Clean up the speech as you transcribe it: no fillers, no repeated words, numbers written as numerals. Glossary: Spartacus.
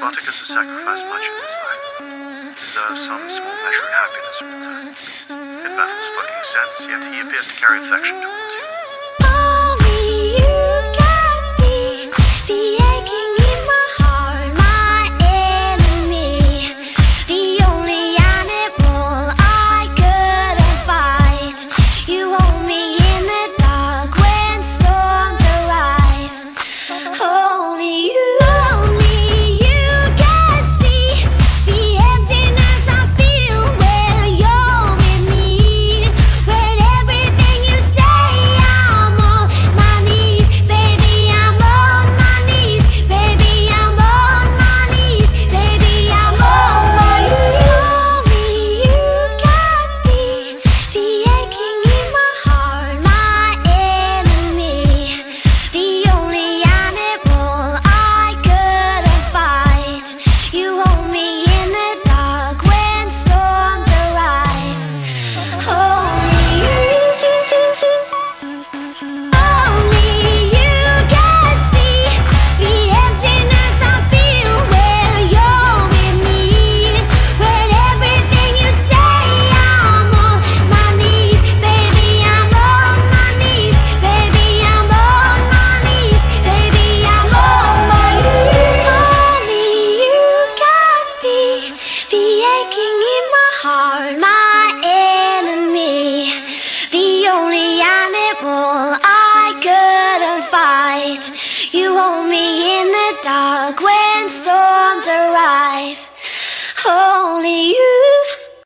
Spartacus has sacrificed much in his life. He deserves some small measure of happiness in return. It baffles fucking sense, yet he appears to carry affection towards you. I couldn't fight. You hold me in the dark.